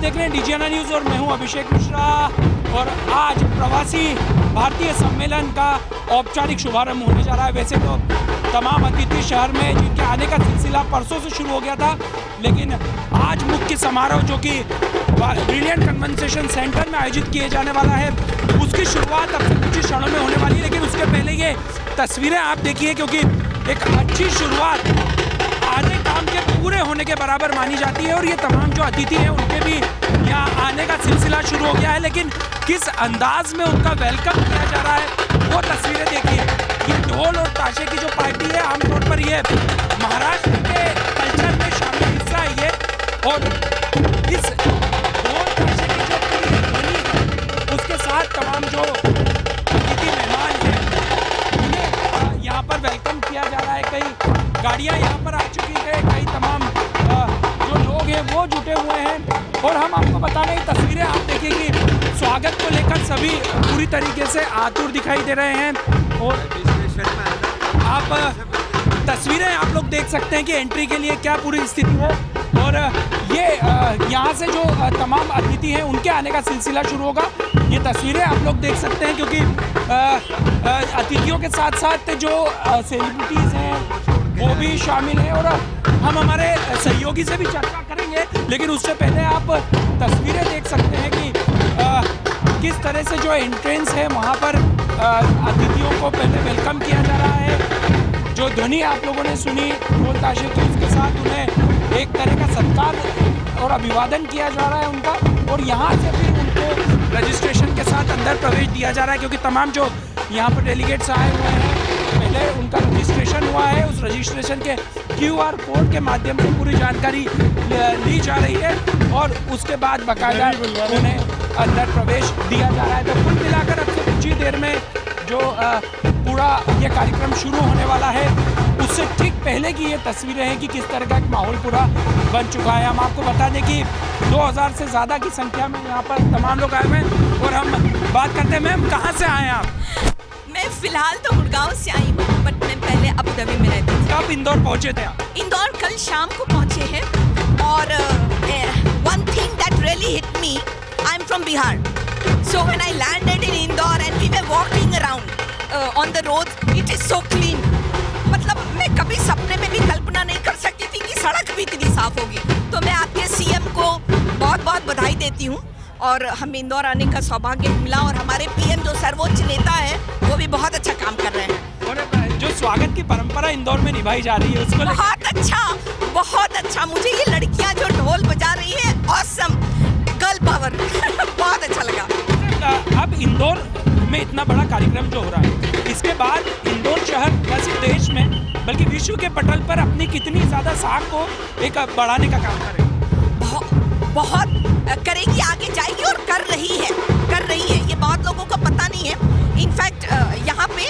देख रहे हैं डीजीआना न्यूज़ और मैं हूं अभिषेक मिश्रा। और आज प्रवासी भारतीय सम्मेलन का औपचारिक शुभारंभ होने जा रहा है। वैसे तो तमाम अतिथि शहर में जिनके आने का सिलसिला परसों से शुरू हो गया था, लेकिन आज मुख्य समारोह जो कि ब्रिलियंट कंवेंशन सेंटर में आयोजित किए जाने वाला है, उसकी शुरुआत अब कुछ ही क्षणों में होने वाली है। लेकिन उसके पहले ये तस्वीरें आप देखिए, क्योंकि एक अच्छी शुरुआत आधे काम के पूरे होने के बराबर मानी जाती है। और ये तमाम जो अतिथि हैं उनके भी यहाँ आने का सिलसिला शुरू हो गया है, लेकिन किस अंदाज में उनका वेलकम किया जा रहा है वो तस्वीरें देखिए। ये ढोल और ताशे की जो पार्टी है, आमतौर पर ये महाराष्ट्र के कल्चर में शामिल हिस्सा है ये। और इस ढोल ताशे की जो ध्वनि है उसके साथ तमाम जो अतिथि मेहमान हैं उन्हें यहाँ पर वेलकम किया जा रहा है। कई गाड़ियाँ यहाँ पर आ चुकी है, कई तमाम जो लोग हैं वो जुटे हुए हैं। और हम आपको बता रहे हैं, तस्वीरें आप देखिए कि स्वागत को लेकर सभी पूरी तरीके से आतुर दिखाई दे रहे हैं। और आप तस्वीरें आप लोग देख सकते हैं कि एंट्री के लिए क्या पूरी स्थिति है। और ये यहाँ से जो तमाम अतिथि हैं उनके आने का सिलसिला शुरू होगा। ये तस्वीरें आप लोग देख सकते हैं, क्योंकि अतिथियों के साथ साथ जो सेलिब्रिटीज़ हैं वो भी शामिल है। और हम हमारे सहयोगी से भी चर्चा करेंगे, लेकिन उससे पहले आप तस्वीरें देख सकते हैं कि किस तरह से जो एंट्रेंस है वहाँ पर अतिथियों को पहले वेलकम किया जा रहा है। जो ध्वनि आप लोगों ने सुनी ढोल ताशे की, उसके साथ उन्हें एक तरह का सत्कार और अभिवादन किया जा रहा है उनका। और यहाँ से फिर उनको रजिस्ट्रेशन के साथ अंदर प्रवेश दिया जा रहा है, क्योंकि तमाम जो यहाँ पर डेलीगेट्स आए हुए हैं पहले उनका रजिस्ट्रेशन हुआ है। उस रजिस्ट्रेशन के QR कोड के माध्यम से पूरी जानकारी ली जा रही है और उसके बाद बाकायदा उन्हें अंदर प्रवेश दिया जा रहा है। तो कुल मिलाकर अब से कुछ ही देर में जो पूरा ये कार्यक्रम शुरू होने वाला है, उससे ठीक पहले की ये तस्वीरें हैं कि किस तरह का एक माहौल पूरा बन चुका है। हम आपको बता दें कि 2000 से ज़्यादा की संख्या में यहाँ पर तमाम लोग आए हैं। और हम बात करते हैं, मैम कहाँ से आए हैं आप? मैं फिलहाल तो गुड़गांव से आई हूँ, बट मैं पहले अबू धाबी में रहती थी। आप इंदौर पहुँचे थे? आप इंदौर कल शाम को पहुँचे हैं। और one thing that really hit me, I am from Bihar, so when I landed in Indore and we were walking around on the road, it is so clean. मतलब मैं कभी सपने में भी कल्पना नहीं कर सकती थी कि सड़क भी इतनी साफ होगी। तो मैं आपके CM को बहुत बहुत बधाई देती हूँ। और हमें इंदौर आने का सौभाग्य मिला और हमारे PM जो सर्वोच्च नेता है वो भी बहुत अच्छा काम कर रहे हैं। और जो स्वागत की परंपरा इंदौर में निभाई जा रही है उसको बहुत अच्छा, बहुत अच्छा। मुझे ये लड़कियां जो ढोल बजा रही है, ऑसम गर्ल पावर बहुत अच्छा लगा। अब इंदौर में इतना बड़ा कार्यक्रम जो हो रहा है, इसके बाद इंदौर शहर न सिर्फ देश में बल्कि विश्व के पटल पर अपनी कितनी ज़्यादा साख को एक बढ़ाने का काम करेगा, बहुत करेगी, आगे जाएगी और कर रही है। ये बहुत लोगों को पता नहीं है। इनफैक्ट यहाँ पे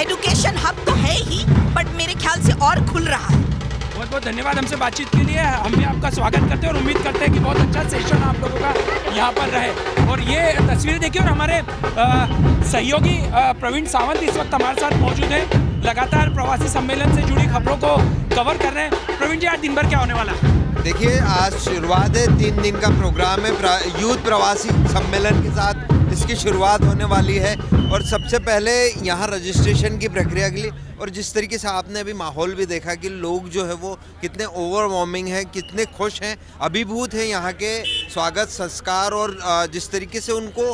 एजुकेशन हब तो है ही, बट मेरे ख्याल से और खुल रहा है। बहुत बहुत धन्यवाद हमसे बातचीत के लिए। हम भी आपका स्वागत करते हैं और उम्मीद करते हैं कि बहुत अच्छा सेशन आप लोगों का यहाँ पर रहे। और ये तस्वीरें देखिए। और हमारे सहयोगी प्रवीण सावंत इस वक्त हमारे साथ मौजूद हैं, लगातार प्रवासी सम्मेलन से जुड़ी खबरों को कवर कर रहे हैं। प्रवीण जी, आज दिन भर क्या होने वाला है? देखिए, आज शुरुआत है, 3 दिन का प्रोग्राम है। यूथ प्रवासी सम्मेलन के साथ इसकी शुरुआत होने वाली है। और सबसे पहले यहाँ रजिस्ट्रेशन की प्रक्रिया के लिए, और जिस तरीके से आपने अभी माहौल भी देखा कि लोग जो है वो कितने ओवरवार्मिंग हैं, कितने खुश हैं, अभिभूत हैं यहाँ के स्वागत संस्कार और जिस तरीके से उनको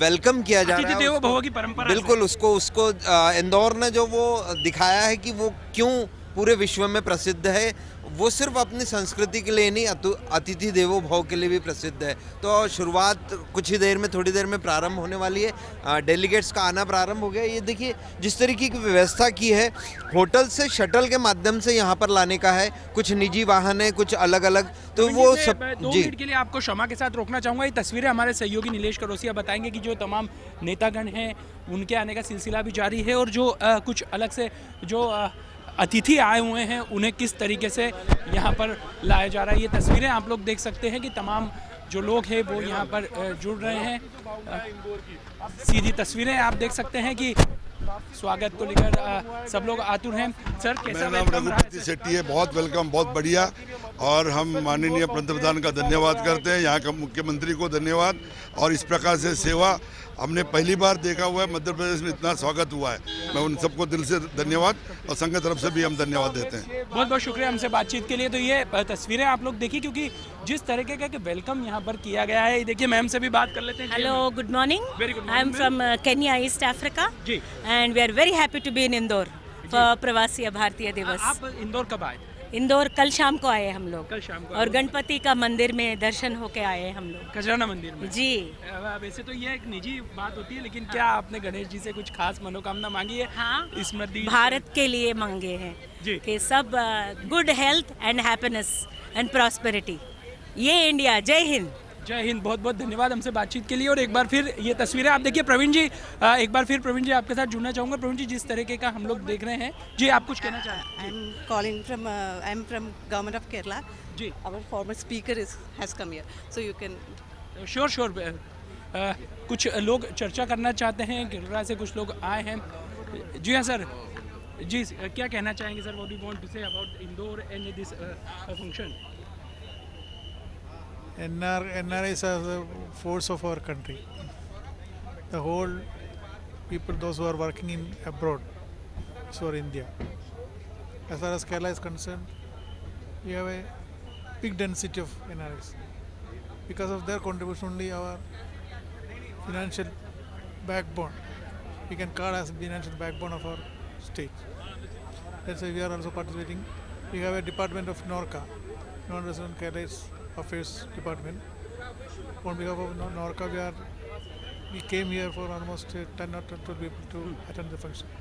वेलकम किया जा रहा है, देवो भव की परंपरा, बिल्कुल उसको इंदौर ने जो वो दिखाया है कि वो क्यों पूरे विश्व में प्रसिद्ध है। वो सिर्फ अपनी संस्कृति के लिए नहीं, अतिथि देवो भव के लिए भी प्रसिद्ध है। तो शुरुआत कुछ ही देर में, थोड़ी देर में प्रारंभ होने वाली है। डेलीगेट्स का आना प्रारंभ हो गया। ये देखिए जिस तरीके की व्यवस्था की है, होटल से शटल के माध्यम से यहाँ पर लाने का है। कुछ निजी वाहन है, कुछ अलग अलग, तो वो सब। 2 मिनट के लिए आपको क्षमा के साथ रोकना चाहूँगा। ये तस्वीरें हमारे सहयोगी नीलेश करोसिया बताएंगे कि जो तमाम नेतागण हैं उनके आने का सिलसिला भी जारी है। और जो कुछ अलग से जो अतिथि आए हुए हैं उन्हें किस तरीके से यहाँ पर लाया जा रहा है, ये तस्वीरें आप लोग देख सकते हैं कि तमाम जो लोग हैं वो यहाँ पर जुड़ रहे हैं। सीधी तस्वीरें आप देख सकते हैं कि स्वागत को लेकर सब लोग आतुर हैं। सर, कैसा वेलकम रहा है? बहुत वेलकम, बहुत बढ़िया। और हम माननीय पंतप्रधान का धन्यवाद करते हैं, यहाँ का मुख्यमंत्री को धन्यवाद। और इस प्रकार से सेवा हमने पहली बार देखा हुआ है, मध्य प्रदेश में इतना स्वागत हुआ है। मैं उन सबको दिल से धन्यवाद और संघ तरफ से भी हम धन्यवाद देते हैं। बहुत बहुत शुक्रिया हमसे बातचीत के लिए। तो ये तस्वीरें आप लोग देखिए, क्योंकि जिस तरीके का वेलकम यहाँ पर किया गया है। देखिए मैम से भी बात कर लेते हैं। Hello, good morning, I am from Kenya, East Africa, and we are very happy to be in Indore for Pravasi Bharatiya दिवस। आप इंदौर कब आए? इंदौर कल शाम को आए हम लोग, कल शाम को, और गणपति का मंदिर में दर्शन होके आए हम लोग, खजराना मंदिर में। जी, वैसे तो ये एक निजी बात होती है, लेकिन क्या आपने गणेश जी से कुछ खास मनोकामना मांगी है? हाँ, स्मृति भारत के लिए मांगे हैं कि सब good health and happiness and prosperity. ये इंडिया। जय हिंद। जय हिंद। बहुत बहुत धन्यवाद हमसे बातचीत के लिए। और एक बार फिर ये तस्वीरें आप देखिए। प्रवीण जी, एक बार फिर प्रवीण जी आपके साथ जुड़ना चाहूँगा। प्रवीण जी, जिस तरीके का हम लोग देख रहे हैं, जी आप कुछ कहना चाहते हैं? I am from government of Kerala जी। Our former speaker has come here, so you can sure. कुछ लोग चर्चा करना चाहते हैं, केरला से कुछ लोग आए हैं। जी हाँ सर जी, क्या कहना चाहेंगे sir? What do you want to say about Indore and this function? NRIs are the force of our country. The whole people, those who are working in abroad, so are India. As far as Kerala is concerned, we have a big density of NRIs. Because of their contribution, only our financial backbone, we can call as financial backbone of our state. That's why we are also participating. We have a department of Norka, non-resident Keralaites Affairs Department. On behalf of Norka, we came here for almost 10 or 12 people to attend the function.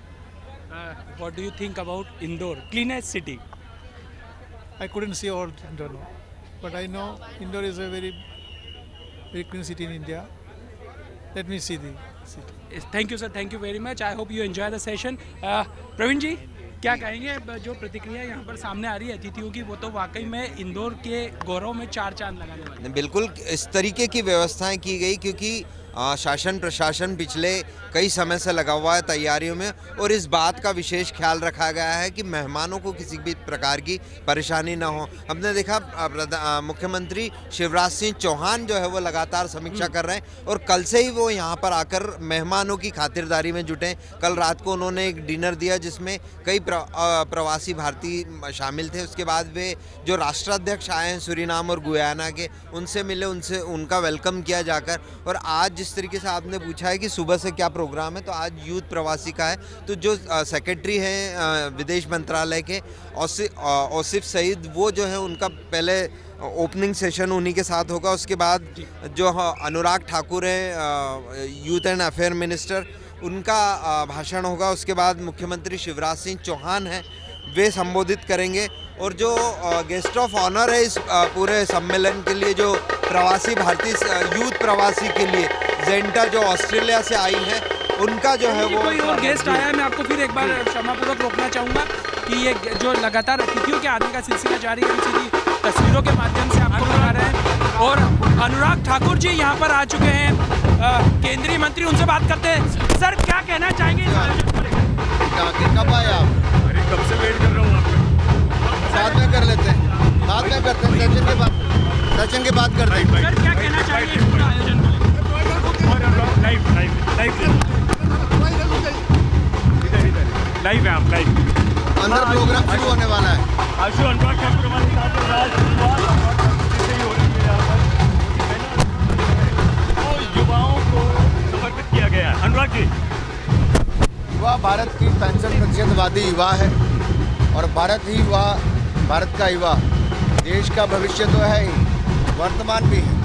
What do you think about Indore, cleanest city? I couldn't see all Indore, no. But I know Indore is a very clean city in India. Let me see the city. Yes, thank you, sir. Thank you very much. I hope you enjoy the session. Praveen ji, क्या कहेंगे? जो प्रतिक्रिया यहाँ पर सामने आ रही है अतिथियों की, वो तो वाकई में इंदौर के गौरव में चार चांद लगाने वाली है। बिल्कुल इस तरीके की व्यवस्थाएं की गई, क्योंकि शासन प्रशासन पिछले कई समय से लगा हुआ है तैयारियों में, और इस बात का विशेष ख्याल रखा गया है कि मेहमानों को किसी भी प्रकार की परेशानी ना हो। हमने देखा मुख्यमंत्री शिवराज सिंह चौहान जो है वो लगातार समीक्षा कर रहे हैं, और कल से ही वो यहाँ पर आकर मेहमानों की खातिरदारी में जुटे। कल रात को उन्होंने एक डिनर दिया जिसमें कई प्रवासी भारतीय शामिल थे। उसके बाद वे जो राष्ट्राध्यक्ष आए हैं सूरीनाम और गुयाना के, उनसे मिले, उनका वेलकम किया जाकर। और आज जिस तरीके से आपने पूछा है कि सुबह से क्या प्रोग्राम है, तो आज यूथ प्रवासी का है। तो जो सेक्रेटरी हैं विदेश मंत्रालय के आसिफ सईद, वो जो है उनका पहले ओपनिंग सेशन उन्हीं के साथ होगा। उसके बाद जो अनुराग ठाकुर हैं यूथ एंड अफेयर मिनिस्टर, उनका भाषण होगा। उसके बाद मुख्यमंत्री शिवराज सिंह चौहान हैं, वे संबोधित करेंगे। और जो गेस्ट ऑफ ऑनर है इस पूरे सम्मेलन के लिए, जो प्रवासी भारतीय यूथ प्रवासी के लिए जेंटा जो ऑस्ट्रेलिया से आई है, उनका जो है वो कोई और गेस्ट आया है। मैं आपको फिर एक बार क्षमापूर्वक रोकना चाहूँगा कि ये जो लगातार अतिथियों के आने का सिलसिला जारी है, सीधी तस्वीरों के माध्यम से आपको बता रहे हैं। और अनुराग ठाकुर जी यहाँ पर आ चुके हैं, केंद्रीय मंत्री, उनसे बात करते हैं। सर, क्या कहना चाहेंगे? कब आए आप? कब से वेट कर रहा हूँ आपको। साथ में कर लेते हैं, साथ में करते हैं, सेशन के बाद करते हैं। सर, क्या कहना चाहिए इस पूरा आयोजन में? लाइव है, आप लाइव अंदर प्रोग्राम शुरू होने वाला है। आज जो अनुराग ठाकुर हमारे साथ हो रहा है, वो युवाओं को समर्पित किया गया है। अनुराग जी, युवा भारत की 65% युवा है, और भारत ही युवा, भारत का युवा देश का भविष्य तो है ही, वर्तमान भी है।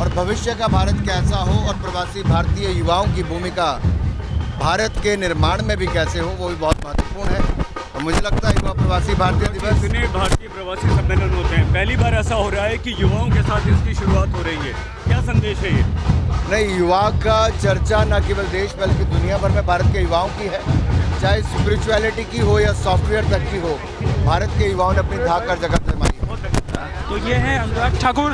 और भविष्य का भारत कैसा हो और प्रवासी भारतीय युवाओं की भूमिका भारत के निर्माण में भी कैसे हो, वो भी बहुत महत्वपूर्ण है। और मुझे लगता है युवा प्रवासी भारतीय दिवस इतने भारतीय प्रवासी सम्मेलन होते हैं, पहली बार ऐसा हो रहा है कि युवाओं के साथ इसकी शुरुआत हो रही है। क्या संदेश है ये? नहीं, युवा का चर्चा न केवल देश बल्कि दुनिया भर में भारत के युवाओं की है, चाहे स्पिरिचुअलिटी की हो या सॉफ्टवेयर तक की हो, भारत के युवाओं ने अपनी धाक कर जगह जमाई। तो ये है अनुराग ठाकुर।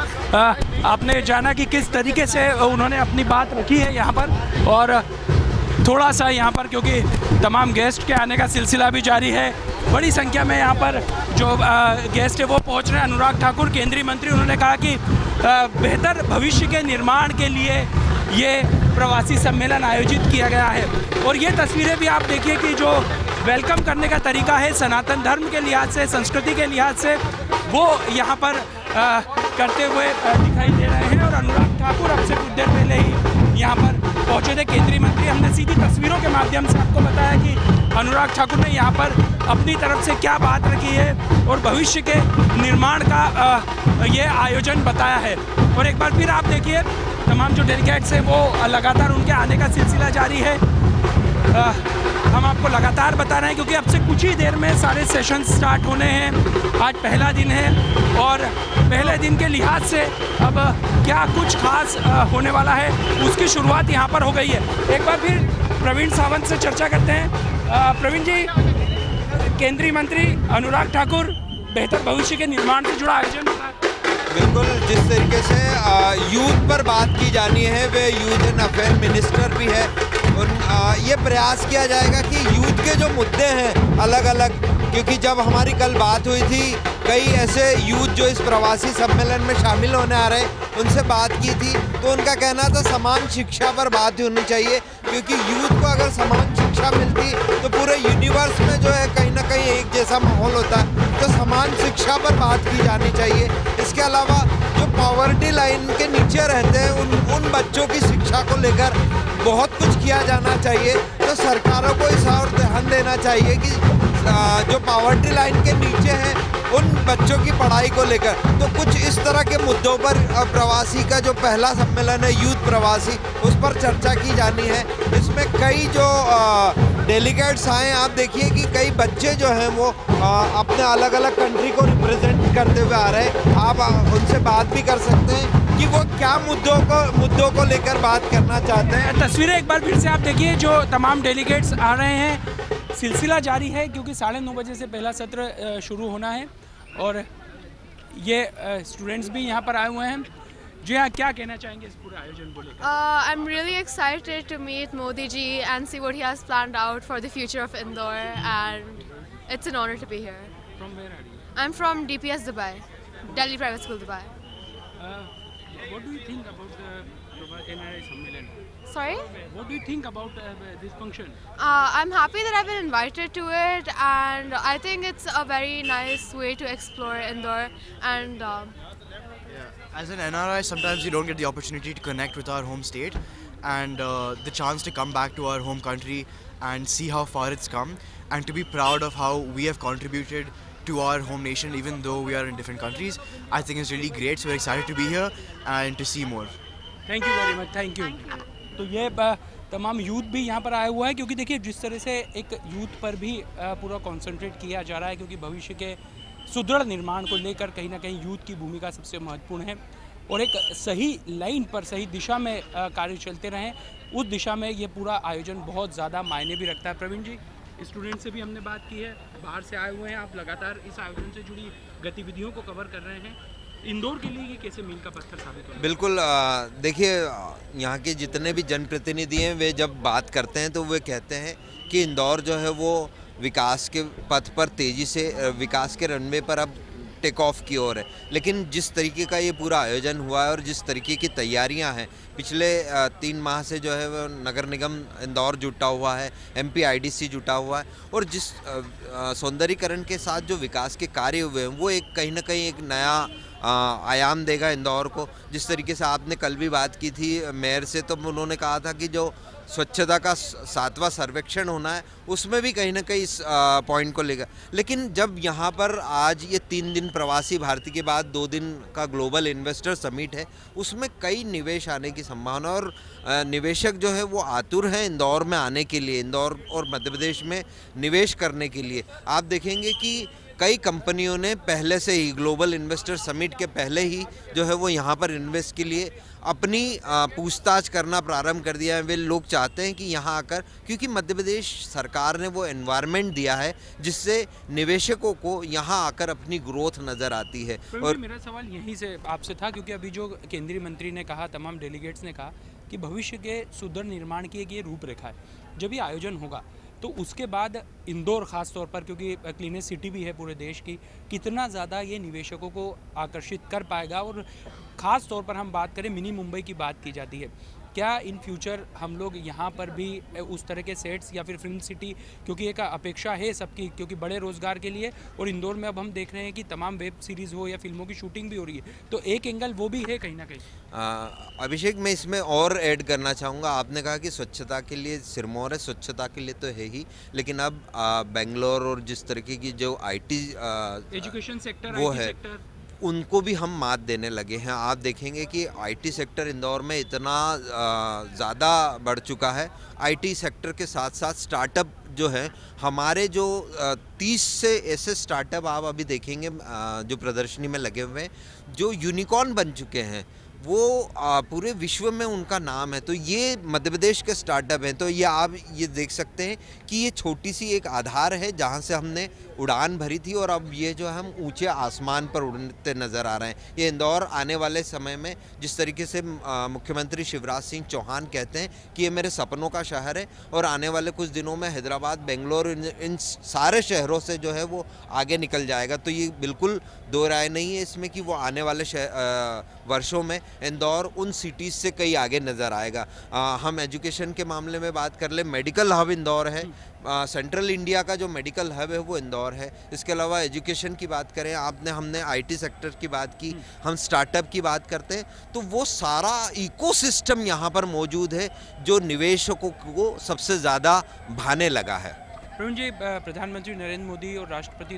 आपने जाना कि किस तरीके से उन्होंने अपनी बात रखी है यहाँ पर। और थोड़ा सा यहाँ पर, क्योंकि तमाम गेस्ट के आने का सिलसिला भी जारी है, बड़ी संख्या में यहाँ पर जो गेस्ट है वो पहुँच रहे हैं। अनुराग ठाकुर केंद्रीय मंत्री, उन्होंने कहा कि बेहतर भविष्य के निर्माण के लिए ये प्रवासी सम्मेलन आयोजित किया गया है। और ये तस्वीरें भी आप देखिए कि जो वेलकम करने का तरीका है सनातन धर्म के लिहाज से, संस्कृति के लिहाज से, वो यहाँ पर करते हुए दिखाई दे रहे हैं। और अनुराग ठाकुर अब से कुछ देर पहले ही यहाँ पर पहुँचे थे केंद्रीय मंत्री। हमने सीधी तस्वीरों के माध्यम से आपको बताया कि अनुराग ठाकुर ने यहाँ पर अपनी तरफ से क्या बात रखी है और भविष्य के निर्माण का ये आयोजन बताया है। और एक बार फिर आप देखिए तमाम जो डेलीगेट्स हैं वो लगातार, उनके आने का सिलसिला जारी है। हम आपको लगातार बता रहे हैं क्योंकि अब से कुछ ही देर में सारे सेशन स्टार्ट होने हैं। आज पहला दिन है और पहले दिन के लिहाज से अब क्या कुछ खास होने वाला है उसकी शुरुआत यहाँ पर हो गई है। एक बार फिर प्रवीण सावंत से चर्चा करते हैं। प्रवीण जी, केंद्रीय मंत्री अनुराग ठाकुर बेहतर भविष्य के निर्माण से जुड़ा आयोजन, बिल्कुल जिस तरीके से यूथ पर बात की जानी है, वे यूथ एंड अफेयर मिनिस्टर भी है, उन ये प्रयास किया जाएगा कि यूथ के जो मुद्दे हैं अलग अलग, क्योंकि जब हमारी कल बात हुई थी, कई ऐसे यूथ जो इस प्रवासी सम्मेलन में शामिल होने आ रहे हैं उनसे बात की थी, तो उनका कहना था समान शिक्षा पर बात होनी चाहिए, क्योंकि यूथ को अगर समान शिक्षा मिलती तो पूरे यूनिवर्स में जो है कहीं ना कहीं एक जैसा माहौल होता है। तो समान शिक्षा पर बात की जानी चाहिए। इसके अलावा जो पॉवर्टी लाइन के नीचे रहते हैं उन बच्चों की शिक्षा को लेकर बहुत कुछ किया जाना चाहिए। तो सरकारों को इस और ध्यान देना चाहिए कि जो पॉवर्टी लाइन के नीचे हैं उन बच्चों की पढ़ाई को लेकर। तो कुछ इस तरह के मुद्दों पर प्रवासी का जो पहला सम्मेलन है यूथ प्रवासी, उस पर चर्चा की जानी है। इसमें कई जो डेलीगेट्स आए, आप देखिए कि कई बच्चे जो हैं वो अपने अलग अलग कंट्री को रिप्रेजेंट करते हुए आ रहे हैं। आप उनसे बात भी कर सकते हैं कि वो क्या मुद्दों को लेकर बात करना चाहते हैं। तस्वीरें एक बार फिर से आप देखिए, जो तमाम डेलीगेट्स आ रहे हैं, सिलसिला जारी है क्योंकि 9:30 बजे से पहला सत्र शुरू होना है और ये स्टूडेंट्स भी यहाँ पर आए हुए हैं। जी हाँ, क्या कहना चाहेंगे इस पूरे आयोजन को लेकर? I am really excited to meet Modi ji and see what he has planned out for the future of Indore and it's an honour to be here. From where are you? I am from DPS Dubai, Delhi Private School Dubai. What do you think about the NRI Sammelan? Sorry? What do you think about this function? I'm happy that I've been invited to it and I think it's a very nice way to explore Indore and as an NRI, sometimes we don't get the opportunity to connect with our home state and the chance to come back to our home country and see how far it's come and to be proud of how we have contributed to our home nation even though we are in different countries. I think it's really great, so we're excited to be here and to see more. Thank you very much. Thank you. तो ये तमाम youth भी यहाँ पर आए हुए हैं क्योंकि देखिए जिस तरह से एक यूथ पर भी पूरा कॉन्सेंट्रेट किया जा रहा है क्योंकि भविष्य के सुदृढ़ निर्माण को लेकर कहीं ना कहीं यूथ की भूमिका सबसे महत्वपूर्ण है और एक सही लाइन पर, सही दिशा में कार्य चलते रहें, उस दिशा में ये पूरा आयोजन बहुत ज़्यादा मायने भी रखता है। प्रवीण जी, स्टूडेंट से भी हमने बात की है, बाहर से आए हुए हैं, आप लगातार इस आयोजन से जुड़ी गतिविधियों को कवर कर रहे हैं, इंदौर के लिए ये कैसे मील का पत्थर साबित हो? बिल्कुल, देखिए यहाँ के जितने भी जनप्रतिनिधि हैं वे जब बात करते हैं तो वे कहते हैं कि इंदौर जो है वो विकास के पथ पर तेज़ी से, विकास के रनवे पर अब टेक ऑफ की ओर है। लेकिन जिस तरीके का ये पूरा आयोजन हुआ है और जिस तरीके की तैयारियां हैं, पिछले 3 माह से जो है वो नगर निगम इंदौर जुटा हुआ है, MP IDC जुटा हुआ है और जिस सौंदर्यीकरण के साथ जो विकास के कार्य हुए हैं वो एक कहीं ना कहीं एक नया आयाम देगा इंदौर को। जिस तरीके से आपने कल भी बात की थी मेयर से, तो उन्होंने कहा था कि जो स्वच्छता का 7वां सर्वेक्षण होना है उसमें भी कहीं ना कहीं इस पॉइंट को लेगा। लेकिन जब यहाँ पर आज ये 3 दिन प्रवासी भारतीय के बाद 2 दिन का ग्लोबल इन्वेस्टर समिट है, उसमें कई निवेश आने की संभावना और निवेशक जो है वो आतुर हैं इंदौर में आने के लिए, इंदौर और मध्य प्रदेश में निवेश करने के लिए। आप देखेंगे कि कई कंपनियों ने पहले से ही ग्लोबल इन्वेस्टर समिट के पहले ही जो है वो यहाँ पर इन्वेस्ट के लिए अपनी पूछताछ करना प्रारंभ कर दिया है। वे लोग चाहते हैं कि यहाँ आकर, क्योंकि मध्य प्रदेश सरकार ने वो एनवायरनमेंट दिया है जिससे निवेशकों को यहाँ आकर अपनी ग्रोथ नज़र आती है। और मेरा सवाल यहीं से आपसे था क्योंकि अभी जो केंद्रीय मंत्री ने कहा, तमाम डेलीगेट्स ने कहा कि भविष्य के सुदृढ़ निर्माण की एक ये रूपरेखा है। जब ये आयोजन होगा तो उसके बाद इंदौर ख़ास तौर पर, क्योंकि क्लीन सिटी भी है पूरे देश की, कितना ज़्यादा ये निवेशकों को आकर्षित कर पाएगा? और ख़ास तौर पर हम बात करें, मिनी मुंबई की बात की जाती है, क्या इन फ्यूचर हम लोग यहाँ पर भी उस तरह के सेट्स या फिर फिल्म सिटी, क्योंकि एक अपेक्षा है सबकी, क्योंकि बड़े रोज़गार के लिए, और इंदौर में अब हम देख रहे हैं कि तमाम वेब सीरीज़ हो या फिल्मों की शूटिंग भी हो रही है, तो एक एंगल वो भी है कहीं ना कहीं। अभिषेक, मैं इसमें और ऐड करना चाहूँगा, आपने कहा कि स्वच्छता के लिए सिरमौर है, स्वच्छता के लिए तो है ही, लेकिन अब बेंगलोर और जिस तरीके की जो IT एजुकेशन सेक्टर वो है, उनको भी हम मात देने लगे हैं। आप देखेंगे कि IT सेक्टर इंदौर में इतना ज़्यादा बढ़ चुका है। IT सेक्टर के साथ साथ स्टार्टअप जो है, हमारे जो 30 से ऐसे स्टार्टअप आप अभी देखेंगे जो प्रदर्शनी में लगे हुए हैं, जो यूनिकॉर्न बन चुके हैं, वो पूरे विश्व में उनका नाम है। तो ये मध्य प्रदेश के स्टार्टअप हैं। तो ये आप ये देख सकते हैं कि ये छोटी सी एक आधार है जहाँ से हमने उड़ान भरी थी, और अब ये जो हम ऊंचे आसमान पर उड़ते नज़र आ रहे हैं। ये इंदौर आने वाले समय में जिस तरीके से मुख्यमंत्री शिवराज सिंह चौहान कहते हैं कि ये मेरे सपनों का शहर है, और आने वाले कुछ दिनों में हैदराबाद, बेंगलोर, इन सारे शहरों से जो है वो आगे निकल जाएगा। तो ये बिल्कुल दो राय नहीं है इसमें कि वो आने वाले वर्षों में इंदौर उन सिटीज़ से कई आगे नज़र आएगा। हम एजुकेशन के मामले में बात कर ले, मेडिकल हब इंदौर है, सेंट्रल इंडिया का जो मेडिकल हब है वो इंदौर है। इसके अलावा एजुकेशन की बात करें, आपने हमने IT सेक्टर की बात की, हम स्टार्टअप की बात करते हैं, तो वो सारा इकोसिस्टम यहाँ पर मौजूद है जो निवेशकों को सबसे ज़्यादा भाने लगा है। प्रवीण जी, प्रधानमंत्री नरेंद्र मोदी और राष्ट्रपति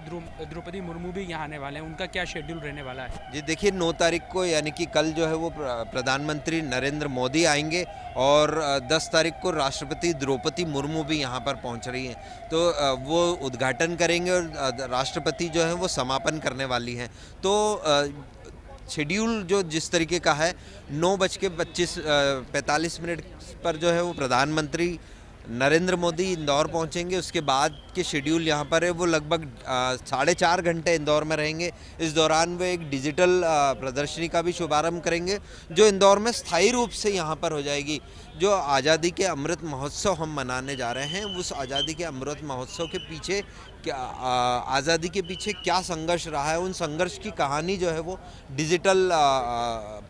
द्रौपदी मुर्मू भी यहाँ आने वाले हैं, उनका क्या शेड्यूल रहने वाला है? जी देखिए, 9 तारीख को यानी कि कल जो है वो प्रधानमंत्री नरेंद्र मोदी आएंगे, और 10 तारीख को राष्ट्रपति द्रौपदी मुर्मू भी यहाँ पर पहुँच रही हैं, तो वो उद्घाटन करेंगे और राष्ट्रपति जो है वो समापन करने वाली हैं। तो शेड्यूल जो जिस तरीके का है, 9:45 पर जो है वो प्रधानमंत्री नरेंद्र मोदी इंदौर पहुंचेंगे, उसके बाद के शेड्यूल यहां पर है वो लगभग 4.5 घंटे इंदौर में रहेंगे। इस दौरान वे एक डिजिटल प्रदर्शनी का भी शुभारंभ करेंगे जो इंदौर में स्थायी रूप से यहां पर हो जाएगी। जो आज़ादी के अमृत महोत्सव हम मनाने जा रहे हैं, उस आज़ादी के अमृत महोत्सव के पीछे क्या, आज़ादी के पीछे क्या संघर्ष रहा है, उन संघर्ष की कहानी जो है वो डिजिटल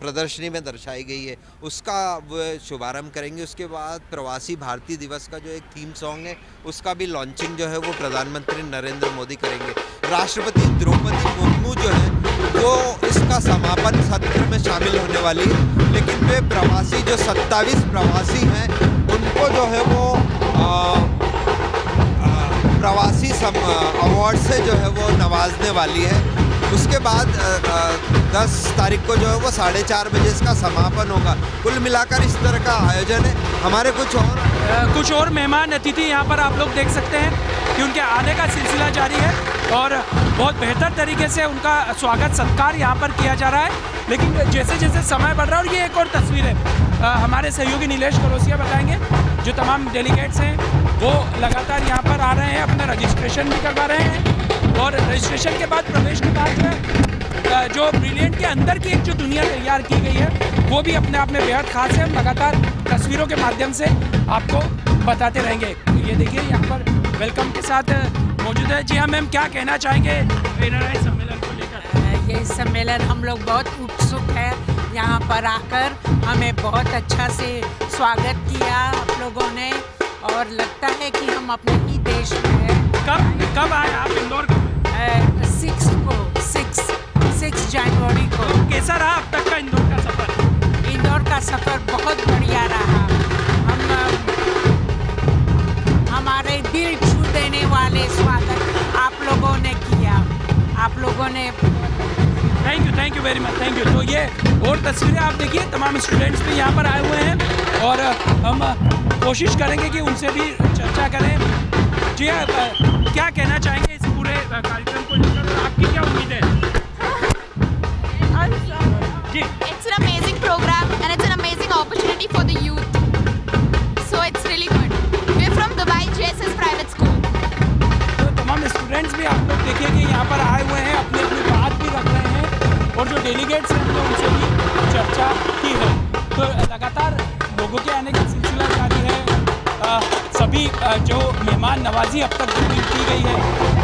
प्रदर्शनी में दर्शाई गई है, उसका वो शुभारंभ करेंगे। उसके बाद प्रवासी भारतीय दिवस का जो एक थीम सॉन्ग है उसका भी लॉन्चिंग जो है वो प्रधानमंत्री नरेंद्र मोदी करेंगे। राष्ट्रपति द्रौपदी मुर्मू जो है वो इसका समापन सत्र में शामिल होने वाली है, लेकिन वे प्रवासी जो 27 प्रवासी हैं उनको जो है वो प्रवासी अवार्ड से जो है वो नवाजने वाली है। उसके बाद 10 तारीख को जो है वो 4:30 बजे इसका समापन होगा। कुल मिलाकर इस तरह का आयोजन है। हमारे कुछ और मेहमान अतिथि यहाँ पर आप लोग देख सकते हैं कि उनके आने का सिलसिला जारी है और बहुत बेहतर तरीके से उनका स्वागत सत्कार यहाँ पर किया जा रहा है। लेकिन जैसे जैसे समय बढ़ रहा है, और ये एक और तस्वीर है, हमारे सहयोगी नीलेश करोसिया बताएंगे, जो तमाम डेलीगेट्स हैं वो लगातार यहाँ पर आ रहे हैं, अपना रजिस्ट्रेशन भी करवा रहे हैं, और रजिस्ट्रेशन के बाद प्रवेश के बाद जो ब्रिलियंट के अंदर की एक जो दुनिया तैयार की गई है वो भी अपने आप में बेहद खास है। हम लगातार तस्वीरों के माध्यम से आपको बताते रहेंगे। ये देखिए यहाँ पर वेलकम के साथ मौजूद है। जी हाँ मैम, क्या कहना चाहेंगे सम्मेलन को लेकर? ये सम्मेलन हम लोग बहुत उत्सुक है, यहाँ पर आकर हमें बहुत अच्छा से स्वागत किया आप लोगों ने, और लगता है कि हम अपने ही देश में हैं। कब आए आप इंदौर? 6 जनवरी को। तो कैसा रहा अब तक का इंदौर का सफ़र? इंदौर का सफ़र बहुत बढ़िया रहा। हमारे दिल छू देने वाले स्वागत आप लोगों ने किया, आप लोगों ने। Thank you very much, thank you. तो ये और तस्वीरें आप देखिए, तमाम स्टूडेंट्स भी यहाँ पर आए हुए हैं और हम कोशिश करेंगे कि उनसे भी चर्चा करें। जी हाँ, क्या कहना चाहेंगे इस पूरे कार्यक्रम को लेकर, आपकी क्या उम्मीद है? It's an amazing program and it's an amazing opportunity for the youth. So it's really good. We're from Dubai JSS private school. तो तमाम स्टूडेंट्स भी आप लोग देखिए कि यहाँ पर आए हुए हैं, अपनी अपनी बात भी रख रहे हैं, और जो डेलीगेट्स हैं तो उनसे भी चर्चा की है। तो लगातार लोगों के आने का सिलसिला जारी है। अभी जो मेहमान नवाजी अब तक की गई है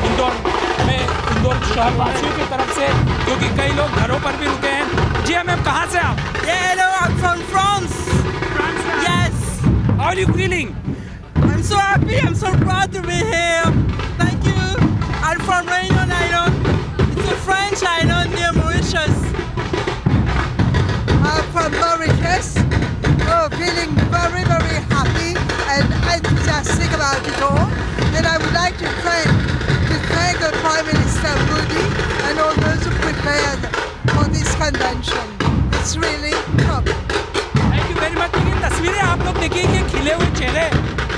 इंदौर शहरवासियों की तरफ से, क्योंकि कई लोग घरों पर भी रुके हैं। जी मैम, कहाँ से आप? Hello, I am from France. Yes, how are you feeling? I am so happy, I am so proud to be here. Thank you. I am from Reunion island, it's a French island near Mauritius. I am from Mauritius. Oh, feeling very, very happy and enthusiastic about it all. And I would like to thank the Prime Minister Modi and all those who prepared for this convention. It's really tough. Thank you very much. ये तस्वीरें आप लोग देखिए, ये खिले हुए चेहरे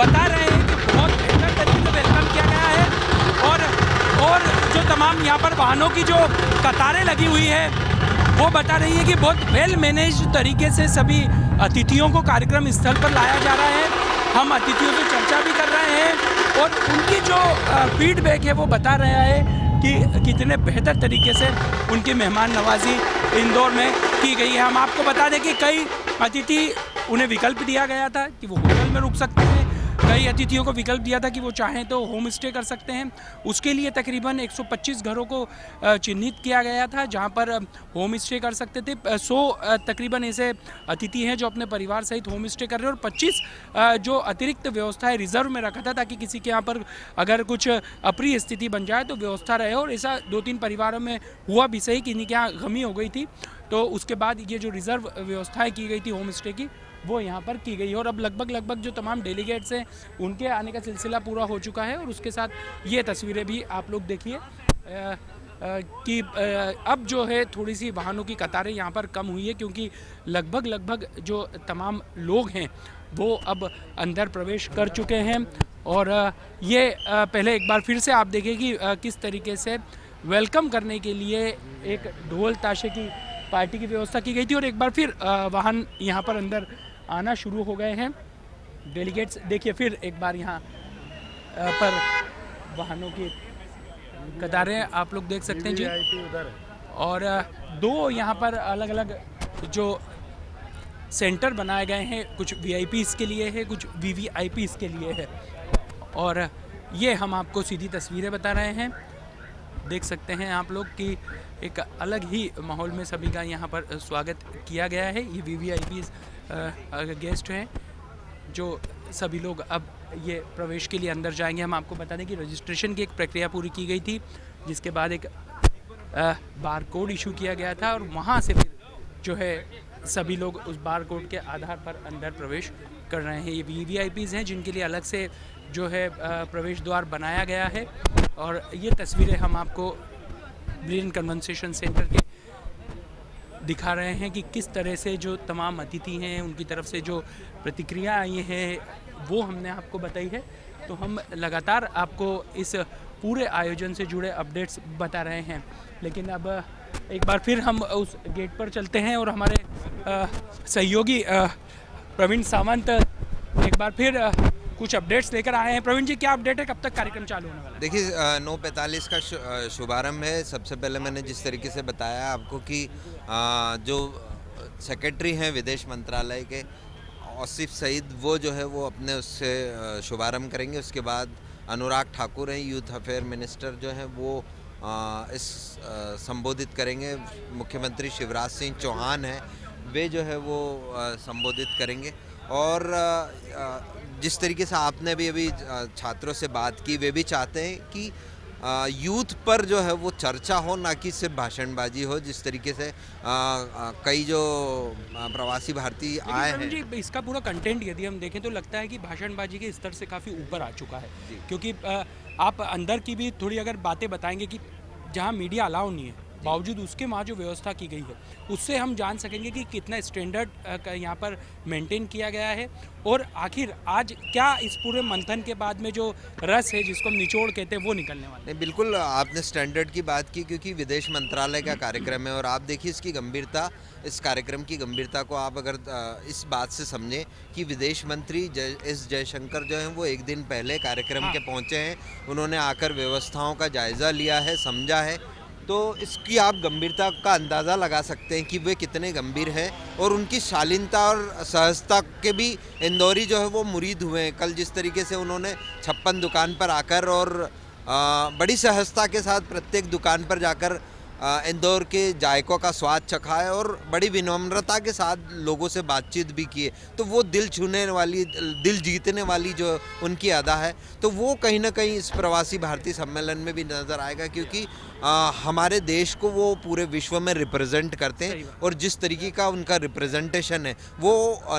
बता रहे हैं कि बहुत बेहतर तरीके से वेलकम किया गया है और जो तमाम यहाँ पर वाहनों की जो कतारें लगी हुई है वो बता रही है कि बहुत वेल मैनेज तरीके से सभी अतिथियों को कार्यक्रम स्थल पर लाया जा रहा है। हम अतिथियों से चर्चा भी कर रहे हैं और उनकी जो फीडबैक है वो बता रहा है कि कितने बेहतर तरीके से उनकी मेहमान नवाजी इंदौर में की गई है। हम आपको बता दें कि कई अतिथि उन्हें विकल्प दिया गया था कि वो होटल में रुक सकते हैं, कई अतिथियों को विकल्प दिया था कि वो चाहें तो होम स्टे कर सकते हैं। उसके लिए तकरीबन 125 घरों को चिन्हित किया गया था जहां पर होम स्टे कर सकते थे। 100 तकरीबन ऐसे अतिथि हैं जो अपने परिवार सहित होम स्टे कर रहे हैं और 25 जो अतिरिक्त व्यवस्था है रिजर्व में रखा था ताकि किसी के यहां पर अगर कुछ अप्रिय स्थिति बन जाए तो व्यवस्था रहे। और ऐसा 2-3 परिवारों में हुआ भी सही, किन्हीं के यहाँ गमी हो गई थी तो उसके बाद ये जो रिज़र्व व्यवस्थाएँ की गई थी होम स्टे की वो यहाँ पर की गई। और अब लगभग जो तमाम डेलीगेट्स हैं उनके आने का सिलसिला पूरा हो चुका है और उसके साथ ये तस्वीरें भी आप लोग देखिए कि अब जो है थोड़ी सी वाहनों की कतारें यहाँ पर कम हुई है क्योंकि लगभग जो तमाम लोग हैं वो अब अंदर प्रवेश कर चुके हैं। और ये पहले एक बार फिर से आप देखिए कि किस तरीके से वेलकम करने के लिए एक ढोल ताशे की पार्टी की व्यवस्था की गई थी और एक बार फिर वाहन यहाँ पर अंदर आना शुरू हो गए हैं। डेलीगेट्स देखिए फिर एक बार यहाँ पर वाहनों की कतारें आप लोग देख सकते हैं जी। और 2 यहाँ पर अलग अलग जो सेंटर बनाए गए हैं, कुछ वीआईपीज़ के लिए है, कुछ वीवीआईपीज़ के लिए है। और ये हम आपको सीधी तस्वीरें बता रहे हैं, देख सकते हैं आप लोग कि एक अलग ही माहौल में सभी का यहाँ पर स्वागत किया गया है। ये वीवीआईपी गेस्ट हैं जो सभी लोग अब ये प्रवेश के लिए अंदर जाएंगे। हम आपको बता दें कि रजिस्ट्रेशन की एक प्रक्रिया पूरी की गई थी जिसके बाद एक बार कोड इशू किया गया था और वहाँ से फिर जो है सभी लोग उस बार कोड के आधार पर अंदर प्रवेश कर रहे हैं। ये वीवीआईपीज़ हैं जिनके लिए अलग से जो है प्रवेश द्वार बनाया गया है। और ये तस्वीरें हम आपको ब्रिलियंट कंवेंशन सेंटर के दिखा रहे हैं कि किस तरह से जो तमाम अतिथि हैं उनकी तरफ से जो प्रतिक्रिया आई हैं वो हमने आपको बताई है। तो हम लगातार आपको इस पूरे आयोजन से जुड़े अपडेट्स बता रहे हैं। लेकिन अब एक बार फिर हम उस गेट पर चलते हैं और हमारे सहयोगी प्रवीण सावंत एक बार फिर कुछ अपडेट्स लेकर आए हैं। प्रवीण जी, क्या अपडेट है, कब तक कार्यक्रम चालू होने वाला है? देखिए 9:45 का शुभारंभ है। सबसे पहले मैंने जिस तरीके से बताया आपको कि जो सेक्रेटरी हैं विदेश मंत्रालय के आसिफ सईद, वो जो है वो अपने उससे शुभारंभ करेंगे। उसके बाद अनुराग ठाकुर हैं यूथ अफेयर मिनिस्टर, जो हैं वो इस संबोधित करेंगे। मुख्यमंत्री शिवराज सिंह चौहान हैं, वे जो है वो संबोधित करेंगे। और जिस तरीके से आपने भी अभी छात्रों से बात की, वे भी चाहते हैं कि यूथ पर जो है वो चर्चा हो, ना कि सिर्फ भाषणबाजी हो। जिस तरीके से कई जो प्रवासी भारतीय आए हैं, इसका पूरा कंटेंट यदि हम देखें तो लगता है कि भाषणबाजी के स्तर से काफ़ी ऊपर आ चुका है, क्योंकि आप अंदर की भी थोड़ी अगर बातें बताएंगे कि जहाँ मीडिया अलाउ नहीं है बावजूद उसके वहाँ जो व्यवस्था की गई है उससे हम जान सकेंगे कि कितना स्टैंडर्ड यहाँ पर मेंटेन किया गया है। और आखिर आज क्या इस पूरे मंथन के बाद में जो रस है जिसको हम निचोड़ कहते हैं वो निकलने वाला है? बिल्कुल, आपने स्टैंडर्ड की बात की क्योंकि विदेश मंत्रालय का कार्यक्रम है और आप देखिए इसकी गंभीरता, इस कार्यक्रम की गंभीरता को आप अगर इस बात से समझें कि विदेश मंत्री जयशंकर जो हैं वो एक दिन पहले कार्यक्रम के पहुँचे हैं। उन्होंने आकर व्यवस्थाओं का जायज़ा लिया है, समझा है, तो इसकी आप गंभीरता का अंदाज़ा लगा सकते हैं कि वे कितने गंभीर हैं और उनकी शालीनता और सहजता के भी इंदौरी जो है वो मुरीद हुए हैं। कल जिस तरीके से उन्होंने 56 दुकान पर आकर और बड़ी सहजता के साथ प्रत्येक दुकान पर जाकर इंदौर के जायकों का स्वाद चखा है और बड़ी विनम्रता के साथ लोगों से बातचीत भी की है, तो वो दिल छूने वाली, दिल जीतने वाली जो उनकी अदा है, तो वो कहीं ना कहीं इस प्रवासी भारतीय सम्मेलन में भी नज़र आएगा, क्योंकि हमारे देश को वो पूरे विश्व में रिप्रेजेंट करते हैं और जिस तरीके का उनका रिप्रेजेंटेशन है वो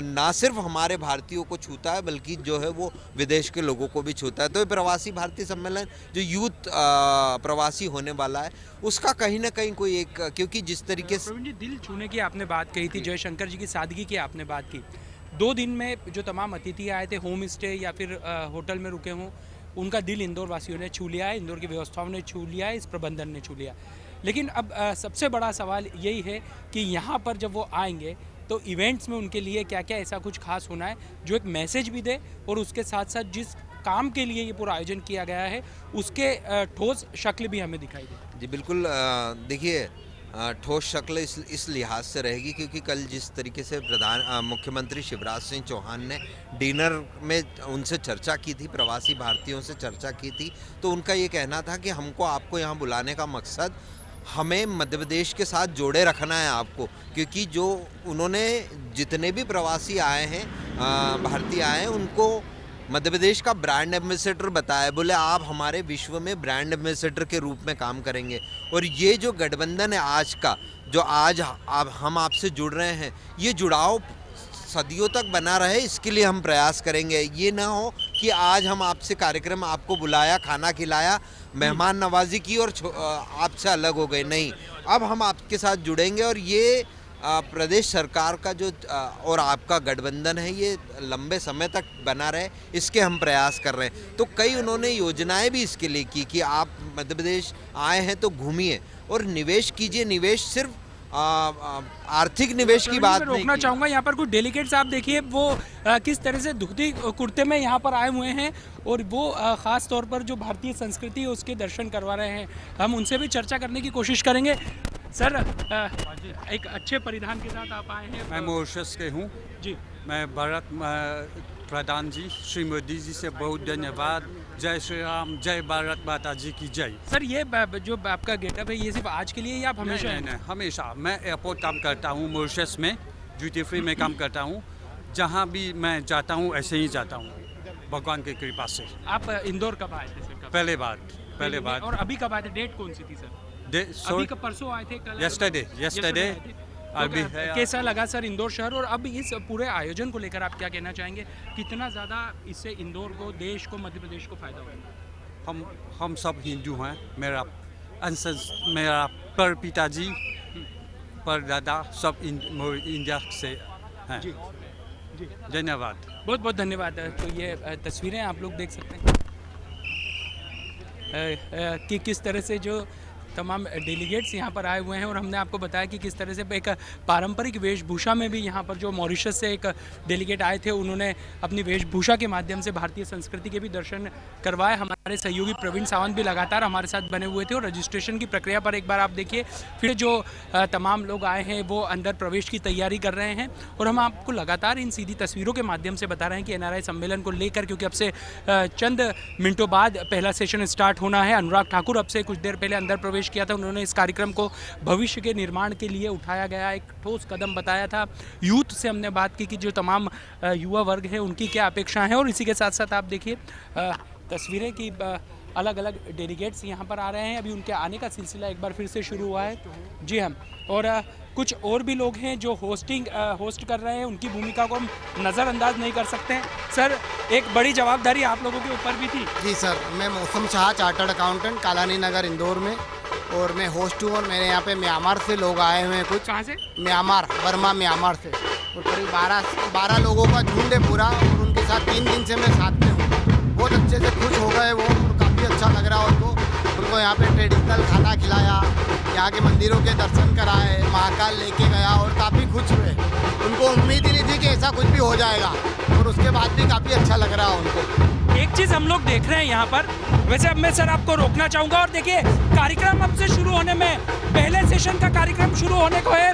ना सिर्फ हमारे भारतीयों को छूता है बल्कि जो है वो विदेश के लोगों को भी छूता है। तो प्रवासी भारतीय सम्मेलन जो यूथ प्रवासी होने वाला है उसका कहीं ना कहीं कोई एक, क्योंकि जिस तरीके से प्रवीण जी दिल छूने की आपने बात कही थी, जयशंकर जी की सादगी की आपने बात की, 2 दिन में जो तमाम अतिथि आए थे होम स्टे या फिर होटल में रुके हों, उनका दिल इंदौर वासियों ने छू लिया है, इंदौर की व्यवस्थाओं ने छू लिया है, इस प्रबंधन ने छू लिया। लेकिन अब सबसे बड़ा सवाल यही है कि यहाँ पर जब वो आएंगे तो इवेंट्स में उनके लिए क्या क्या ऐसा कुछ खास होना है जो एक मैसेज भी दे और उसके साथ साथ जिस काम के लिए ये पूरा आयोजन किया गया है उसके ठोस शक्ल भी हमें दिखाई दे। जी बिल्कुल, देखिए ठोस शक्ल इस लिहाज से रहेगी क्योंकि कल जिस तरीके से मुख्यमंत्री शिवराज सिंह चौहान ने डिनर में उनसे चर्चा की थी, प्रवासी भारतीयों से चर्चा की थी, तो उनका ये कहना था कि हमको आपको यहाँ बुलाने का मकसद हमें मध्य प्रदेश के साथ जोड़े रखना है आपको, क्योंकि जो उन्होंने जितने भी प्रवासी आए हैं, भारतीय आए हैं, उनको मध्य प्रदेश का ब्रांड एम्बेसडर बताया, बोले आप हमारे विश्व में ब्रांड एम्बेसडर के रूप में काम करेंगे। और ये जो गठबंधन है आज का, जो आज हम आपसे जुड़ रहे हैं, ये जुड़ाव सदियों तक बना रहे, इसके लिए हम प्रयास करेंगे। ये ना हो कि आज हम आपसे कार्यक्रम, आपको बुलाया, खाना खिलाया, मेहमान नवाजी की और आपसे अलग हो गए, नहीं, अब हम आपके साथ जुड़ेंगे। और ये प्रदेश सरकार का जो और आपका गठबंधन है ये लंबे समय तक बना रहे, इसके हम प्रयास कर रहे हैं। तो कई उन्होंने योजनाएं भी इसके लिए की कि आप मध्य प्रदेश आए हैं तो घूमिए और निवेश कीजिए। निवेश सिर्फ आर्थिक निवेश की बात नहीं, रोकना चाहूँगा यहाँ पर कुछ डेलीगेट्स आप देखिए वो किस तरह से धोती कुर्ते में यहाँ पर आए हुए हैं और वो ख़ास तौर पर जो भारतीय संस्कृति है उसके दर्शन करवा रहे हैं। हम उनसे भी चर्चा करने की कोशिश करेंगे। सर एक अच्छे परिधान के साथ आप आए हैं। मैं मॉरिशस के हूँ जी। मैं भारत प्रधान जी श्री मोदी जी से बहुत धन्यवाद। जय श्री राम, जय भारत माता जी की जय। सर ये जो आपका गेटअप है ये सिर्फ आज के लिए या आप हमेशा? नहीं, नहीं, नहीं, हमेशा। मैं एयरपोर्ट काम करता हूँ मॉरिशस में, ड्यूटी फ्री में काम करता हूँ, जहाँ भी मैं जाता हूँ ऐसे ही जाता हूँ भगवान की कृपा से। आप इंदौर कब आए थे सर? पहले बार। और अभी कब आए थे, डेट कौन सी थी सर? अभी का परसों आए थे, कल yesterday। अभी कैसा लगा सर इंदौर शहर और अब इस पूरे आयोजन को लेकर आप क्या कहना चाहेंगे, कितना ज़्यादा इससे इंदौर को, देश को, मध्य प्रदेश को फायदा होगा? हम सब हिंदू हैं। मेरा अनसेंस, मेरा पर पिताजी, पर दादा सब इंडिया से हैं। धन्यवाद, बहुत बहुत धन्यवाद। तो ये तस्वीरें आप लोग देख सकते हैं कि किस तरह से जो तमाम डेलीगेट्स यहाँ पर आए हुए हैं और हमने आपको बताया कि किस तरह से एक पारंपरिक वेशभूषा में भी यहाँ पर जो मॉरिशस से एक डेलीगेट आए थे उन्होंने अपनी वेशभूषा के माध्यम से भारतीय संस्कृति के भी दर्शन करवाए। हमारे सहयोगी प्रवीण सावंत भी लगातार हमारे साथ बने हुए थे और रजिस्ट्रेशन की प्रक्रिया पर एक बार आप देखिए। फिर जो तमाम लोग आए हैं वो अंदर प्रवेश की तैयारी कर रहे हैं और हम आपको लगातार इन सीधी तस्वीरों के माध्यम से बता रहे हैं कि NRI सम्मेलन को लेकर, क्योंकि अब से चंद मिनटों बाद पहला सेशन स्टार्ट होना है। अनुराग ठाकुर अब से कुछ देर पहले अंदर प्रवेश किया था, उन्होंने इस कार्यक्रम को भविष्य के निर्माण के लिए उठाया गया एक ठोस कदम बताया था। यूथ से हमने बात की कि जो तमाम युवा वर्ग है उनकी क्या अपेक्षाएं हैं और इसी के साथ साथ आप देखिए तस्वीरें कि अलग अलग डेलीगेट्स यहाँ पर आ रहे हैं। अभी उनके आने का सिलसिला एक बार फिर से शुरू हुआ है। जी हाँ, और कुछ और भी लोग हैं जो होस्ट कर रहे हैं, उनकी भूमिका को हम नज़रअंदाज नहीं कर सकते हैं। सर एक बड़ी जवाबदारी आप लोगों के ऊपर भी थी। जी सर, मैं मौसम शाह, चार्टर्ड अकाउंटेंट, कालानी नगर इंदौर में, और मैं होस्ट हूँ। और मेरे यहाँ पे म्यांमार से लोग आए हुए हैं। कुछ कहाँ से? म्यांमार, बर्मा, म्यांमार से। और करीब 12 लोगों का झुंड है पूरा और उनके साथ 3 दिन से मैं साथ में हूँ। बहुत अच्छे से खुश हो गए वो, काफ़ी अच्छा लग रहा है उनको। उनको यहाँ पे ट्रेडिशनल खाना खिलाया, यहाँ के मंदिरों के दर्शन कराए, महाकाल लेके गया और काफ़ी खुश हुए। उनको उम्मीद ही नहीं थी कि ऐसा कुछ भी हो जाएगा और उसके बाद भी काफ़ी अच्छा लग रहा है उनको। एक चीज़ हम लोग देख रहे हैं यहाँ पर। वैसे अब मैं सर आपको रोकना चाहूँगा और देखिए कार्यक्रम अब से शुरू होने में, पहले सेशन का कार्यक्रम शुरू होने को है।